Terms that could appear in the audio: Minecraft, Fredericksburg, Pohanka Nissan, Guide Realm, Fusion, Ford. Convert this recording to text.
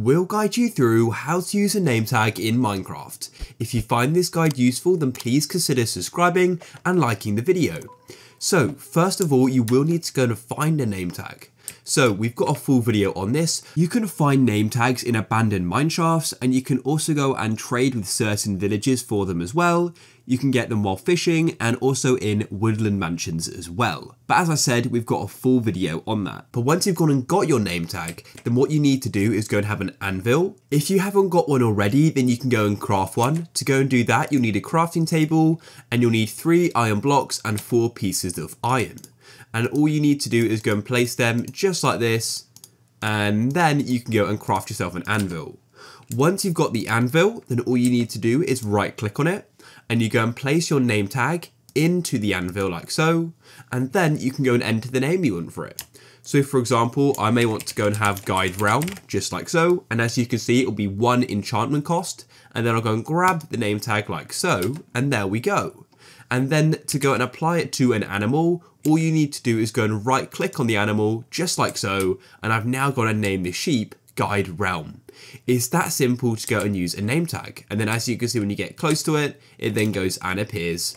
We'll guide you through how to use a name tag in Minecraft. If you find this guide useful, then please consider subscribing and liking the video. So first of all, you will need to go and find a name tag. So we've got a full video on this. You can find name tags in abandoned mineshafts, and you can also go and trade with certain villages for them as well. You can get them while fishing and also in woodland mansions as well. But as I said, we've got a full video on that. But once you've gone and got your name tag, then what you need to do is go and have an anvil. If you haven't got one already, then you can go and craft one. To go and do that, you'll need a crafting table, and you'll need 3 iron blocks and 4 pieces of iron. And all you need to do is go and place them just like this, and then you can go and craft yourself an anvil. Once you've got the anvil, then all you need to do is right click on it, and you go and place your name tag into the anvil like so, and then you can go and enter the name you want for it. So for example, I may want to go and have Guide Realm, just like so, and as you can see, it'll be 1 enchantment cost, and then I'll go and grab the name tag like so, and there we go. And then to go and apply it to an animal, all you need to do is go and right click on the animal just like so, and I've now got to name the sheep Guide Realm. It's that simple to go and use a name tag, and then as you can see when you get close to it, it then goes and appears